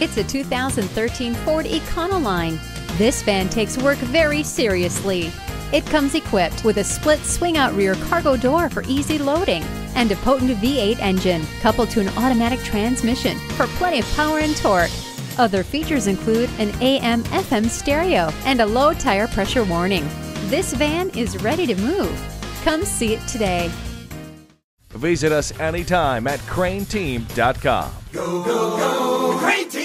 It's a 2013 Ford Econoline. This van takes work very seriously. It comes equipped with a split swing-out rear cargo door for easy loading and a potent V8 engine coupled to an automatic transmission for plenty of power and torque. Other features include an AM/FM stereo and a low tire pressure warning. This van is ready to move. Come see it today. Visit us anytime at craneteam.com. Go, go, go, Crane Team!